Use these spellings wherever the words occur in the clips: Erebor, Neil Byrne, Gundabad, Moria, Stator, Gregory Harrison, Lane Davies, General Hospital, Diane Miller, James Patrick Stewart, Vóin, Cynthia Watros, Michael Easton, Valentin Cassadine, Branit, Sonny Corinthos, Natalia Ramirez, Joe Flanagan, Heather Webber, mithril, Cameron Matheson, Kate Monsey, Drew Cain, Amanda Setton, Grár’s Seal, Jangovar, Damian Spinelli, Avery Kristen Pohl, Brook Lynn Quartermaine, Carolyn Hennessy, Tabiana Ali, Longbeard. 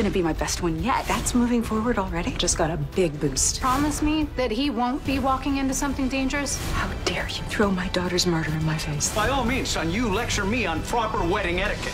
gonna be my best one yet. That's moving forward already. Just got a big boost. Promise me that he won't be walking into something dangerous? How dare you throw my daughter's murder in my face? By all means, son, you lecture me on proper wedding etiquette.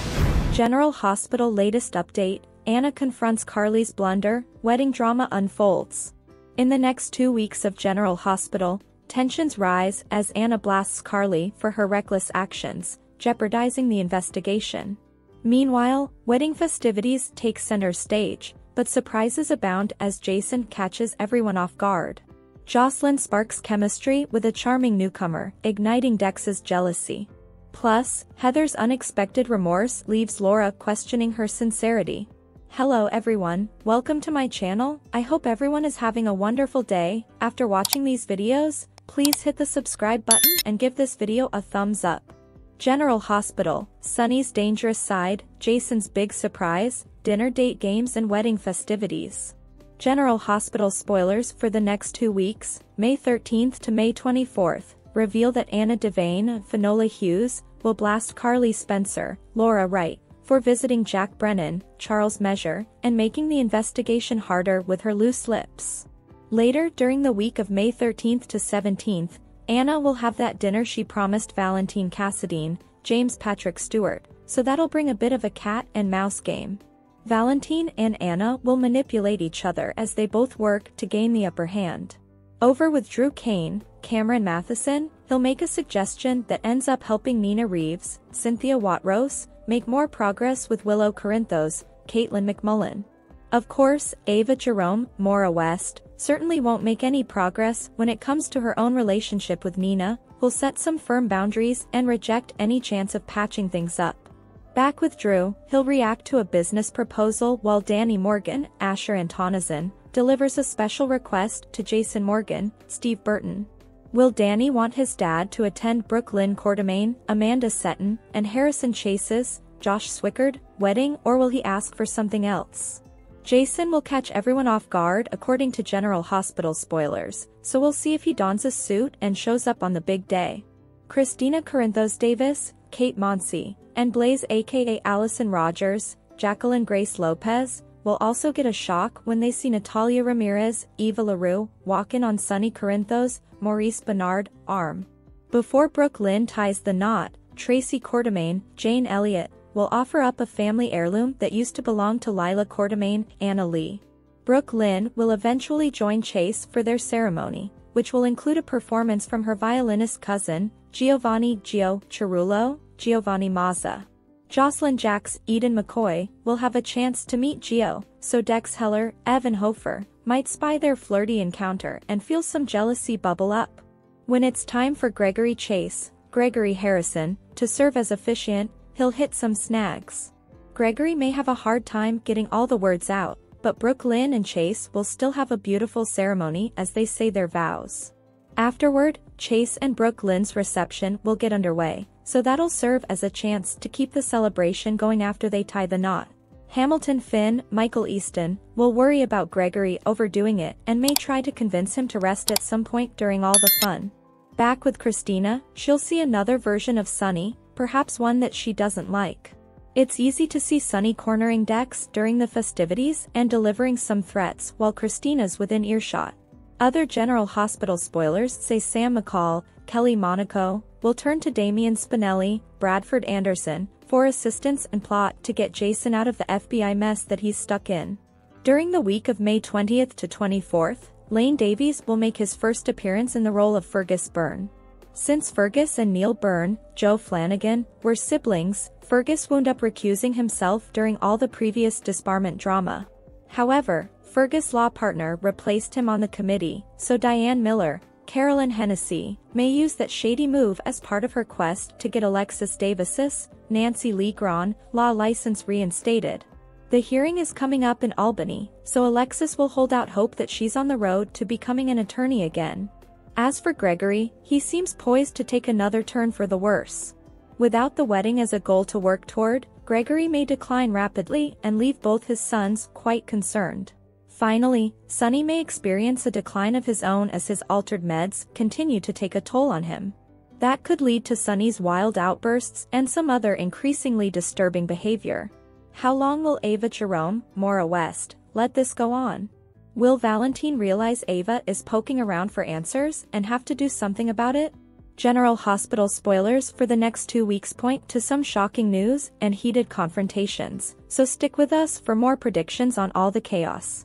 General Hospital latest update, Anna confronts Carly's blunder, wedding drama unfolds. In the next 2 weeks of General Hospital, tensions rise as Anna blasts Carly for her reckless actions, jeopardizing the investigation. Meanwhile, wedding festivities take center stage, but surprises abound as Jason catches everyone off guard. Jocelyn sparks chemistry with a charming newcomer, igniting Dex's jealousy. Plus, Heather's unexpected remorse leaves Laura questioning her sincerity. Hello everyone, welcome to my channel, I hope everyone is having a wonderful day. After watching these videos, please hit the subscribe button and give this video a thumbs up. General Hospital, Sonny's dangerous side, Jason's big surprise, dinner date games and wedding festivities. General Hospital spoilers for the next 2 weeks, May 13th to May 24th, reveal that Anna Devane and Finola Hughes will blast Carly Spencer, Laura Wright, for visiting Jack Brennan, Charles Measure, and making the investigation harder with her loose lips. Later during the week of May 13th to 17th, Anna will have that dinner she promised Valentin Cassadine, James Patrick Stewart, so that'll bring a bit of a cat and mouse game. Valentin and Anna will manipulate each other as they both work to gain the upper hand. Over with Drew Cain, Cameron Matheson, he'll make a suggestion that ends up helping Nina Reeves, Cynthia Watros, make more progress with Willow Corinthos, Caitlin McMullen. Of course, Ava Jerome, Maura West, certainly won't make any progress when it comes to her own relationship with Nina, who'll set some firm boundaries and reject any chance of patching things up. Back with Drew, he'll react to a business proposal while Danny Morgan, Asher Antonison, delivers a special request to Jason Morgan, Steve Burton. Will Danny want his dad to attend Brook Lynn Quartermaine, Amanda Setton, and Harrison Chase's, Josh Swickard, wedding, or will he ask for something else? Jason will catch everyone off guard according to General Hospital spoilers, so we'll see if he dons a suit and shows up on the big day. Christina Corinthos Davis, Kate Monsey, and Blaze aka Allison Rogers, Jacqueline Grace Lopez, will also get a shock when they see Natalia Ramirez, Eva LaRue, walk in on Sonny Corinthos, Maurice Bernard, arm. Before Brook Lynn ties the knot, Tracy Quartermaine, Jane Elliott, will offer up a family heirloom that used to belong to Lila Quartermaine, Anna Lee. Brook Lynn will eventually join Chase for their ceremony, which will include a performance from her violinist cousin, Giovanni Gio Cerullo, Giovanni Mazza. Jocelyn Jacks, Eden McCoy, will have a chance to meet Gio, so Dex Heller, Evan Hofer, might spy their flirty encounter and feel some jealousy bubble up. When it's time for Gregory Chase, Gregory Harrison, to serve as officiant, he'll hit some snags. Gregory may have a hard time getting all the words out, but Brook Lynn and Chase will still have a beautiful ceremony as they say their vows. Afterward, Chase and Brook Lynn's reception will get underway, so that'll serve as a chance to keep the celebration going after they tie the knot. Hamilton Finn, Michael Easton, will worry about Gregory overdoing it and may try to convince him to rest at some point during all the fun. Back with Christina, she'll see another version of Sonny, perhaps one that she doesn't like. It's easy to see Sonny cornering Dex during the festivities and delivering some threats while Christina's within earshot. Other General Hospital spoilers say Sam McCall, Kelly Monaco, will turn to Damian Spinelli, Bradford Anderson, for assistance and plot to get Jason out of the FBI mess that he's stuck in. During the week of May 20th to 24th, Lane Davies will make his first appearance in the role of Fergus Byrne. Since Fergus and Neil Byrne, Joe Flanagan, were siblings, Fergus wound up recusing himself during all the previous disbarment drama. However, Fergus' law partner replaced him on the committee, so Diane Miller, Carolyn Hennessy, may use that shady move as part of her quest to get Alexis Davis's, Nancy Legron, law license reinstated. The hearing is coming up in Albany, so Alexis will hold out hope that she's on the road to becoming an attorney again. As for Gregory, he seems poised to take another turn for the worse. Without the wedding as a goal to work toward, Gregory may decline rapidly and leave both his sons quite concerned. Finally, Sonny may experience a decline of his own as his altered meds continue to take a toll on him. That could lead to Sonny's wild outbursts and some other increasingly disturbing behavior. How long will Ava Jerome, Maura West, let this go on? Will Valentin realize Ava is poking around for answers and have to do something about it? General Hospital spoilers for the next 2 weeks point to some shocking news and heated confrontations, so stick with us for more predictions on all the chaos.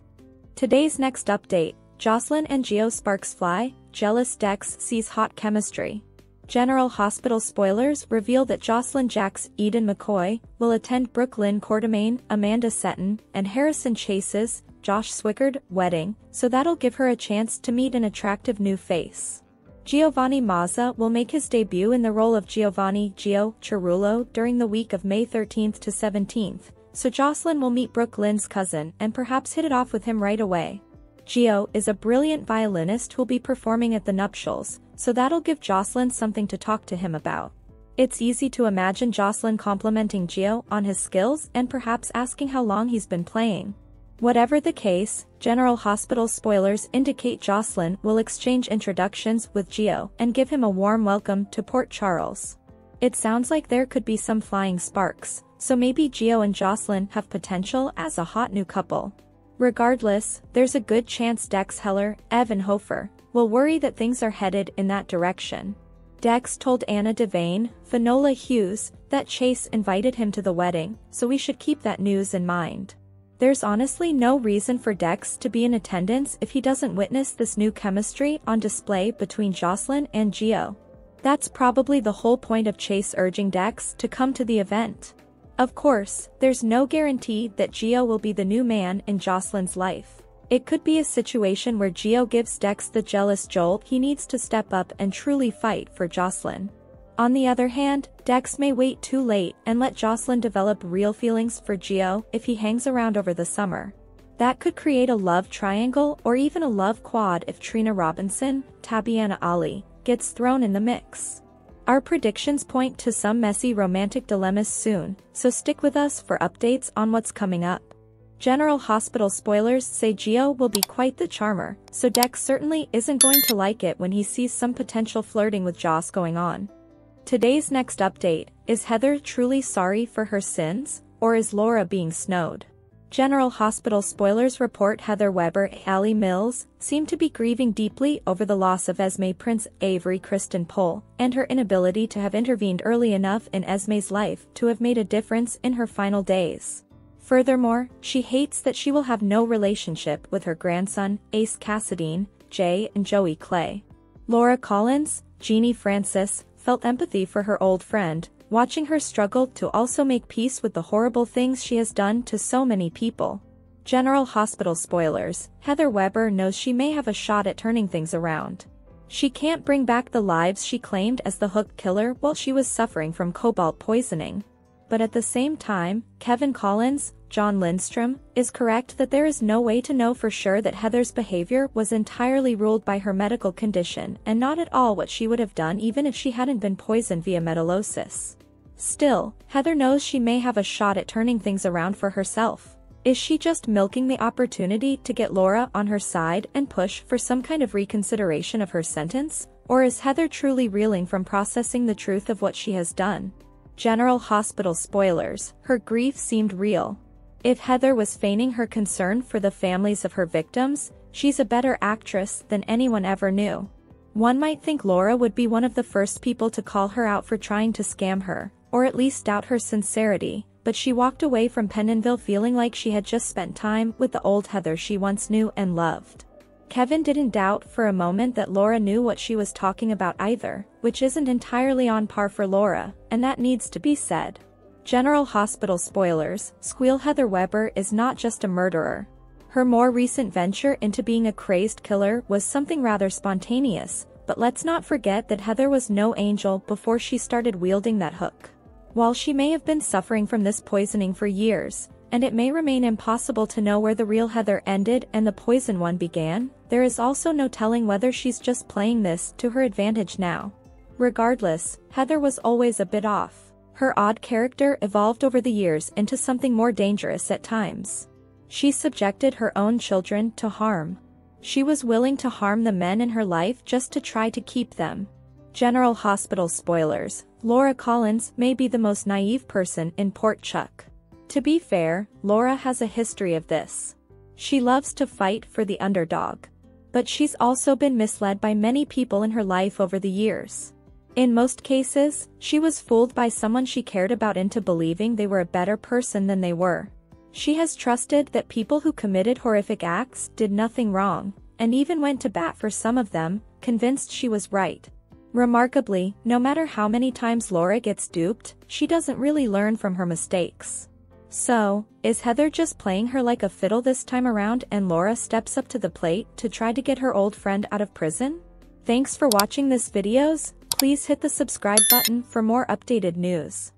Today's next update, Jocelyn and Gio sparks fly, jealous Dex sees hot chemistry. General Hospital spoilers reveal that Jocelyn Jacks, Eden McCoy, will attend Brook Lynn Quartermaine, Amanda Setton, and Harrison Chase's, Josh Swickard, wedding, so that'll give her a chance to meet an attractive new face. Giovanni Mazza will make his debut in the role of Giovanni Gio Cerullo during the week of May 13th to 17th, so Jocelyn will meet Brook Lynn's cousin and perhaps hit it off with him right away. Gio is a brilliant violinist who'll be performing at the nuptials, so that'll give Jocelyn something to talk to him about. It's easy to imagine Jocelyn complimenting Gio on his skills and perhaps asking how long he's been playing. Whatever the case, General Hospital spoilers indicate Jocelyn will exchange introductions with Gio and give him a warm welcome to Port Charles. It sounds like there could be some flying sparks, so maybe Gio and Jocelyn have potential as a hot new couple. Regardless, there's a good chance Dex Heller, Evan Hofer, will worry that things are headed in that direction. Dex told Anna Devane, Finola Hughes, that Chase invited him to the wedding, so we should keep that news in mind. There's honestly no reason for Dex to be in attendance if he doesn't witness this new chemistry on display between Jocelyn and Gio. That's probably the whole point of Chase urging Dex to come to the event. Of course, there's no guarantee that Gio will be the new man in Jocelyn's life. It could be a situation where Gio gives Dex the jealous jolt he needs to step up and truly fight for Jocelyn. On the other hand, Dex may wait too late and let Jocelyn develop real feelings for Gio if he hangs around over the summer. That could create a love triangle or even a love quad if Trina Robinson, Tabiana Ali, gets thrown in the mix. Our predictions point to some messy romantic dilemmas soon, so stick with us for updates on what's coming up. General Hospital spoilers say Gio will be quite the charmer, so Dex certainly isn't going to like it when he sees some potential flirting with Joss going on. Today's next update, is Heather truly sorry for her sins, or is Laura being snowed? General Hospital spoilers report Heather Webber and Allie Mills seem to be grieving deeply over the loss of Esme Prince Avery Kristen Pohl and her inability to have intervened early enough in Esme's life to have made a difference in her final days. Furthermore, she hates that she will have no relationship with her grandson, Ace Cassadine, Jay and Joey Clay. Laura Collins, Jeannie Francis, felt empathy for her old friend, watching her struggle to also make peace with the horrible things she has done to so many people. General Hospital spoilers, Heather Webber knows she may have a shot at turning things around. She can't bring back the lives she claimed as the hook killer while she was suffering from cobalt poisoning. But at the same time, Kevin Collins, John Lindstrom, is correct that there is no way to know for sure that Heather's behavior was entirely ruled by her medical condition and not at all what she would have done even if she hadn't been poisoned via metallosis. Still, Heather knows she may have a shot at turning things around for herself. Is she just milking the opportunity to get Laura on her side and push for some kind of reconsideration of her sentence? Or is Heather truly reeling from processing the truth of what she has done? General Hospital spoilers, her grief seemed real. If Heather was feigning her concern for the families of her victims, she's a better actress than anyone ever knew. One might think Laura would be one of the first people to call her out for trying to scam her, or at least doubt her sincerity, but she walked away from Pentonville feeling like she had just spent time with the old Heather she once knew and loved. Kevin didn't doubt for a moment that Laura knew what she was talking about either, which isn't entirely on par for Laura, and that needs to be said. General Hospital spoilers, squeal Heather Webber is not just a murderer. Her more recent venture into being a crazed killer was something rather spontaneous, but let's not forget that Heather was no angel before she started wielding that hook. While she may have been suffering from this poisoning for years, and it may remain impossible to know where the real Heather ended and the poison one began, there is also no telling whether she's just playing this to her advantage now. Regardless, Heather was always a bit off. Her odd character evolved over the years into something more dangerous at times. She subjected her own children to harm. She was willing to harm the men in her life just to try to keep them. General Hospital spoilers, Laura Collins may be the most naive person in Port Chuck. To be fair, Laura has a history of this. She loves to fight for the underdog. But she's also been misled by many people in her life over the years. In most cases, she was fooled by someone she cared about into believing they were a better person than they were. She has trusted that people who committed horrific acts did nothing wrong, and even went to bat for some of them, convinced she was right. Remarkably, no matter how many times Laura gets duped, she doesn't really learn from her mistakes. So, is Heather just playing her like a fiddle this time around and Laura steps up to the plate to try to get her old friend out of prison? Thanks for watching this videos. Please hit the subscribe button for more updated news.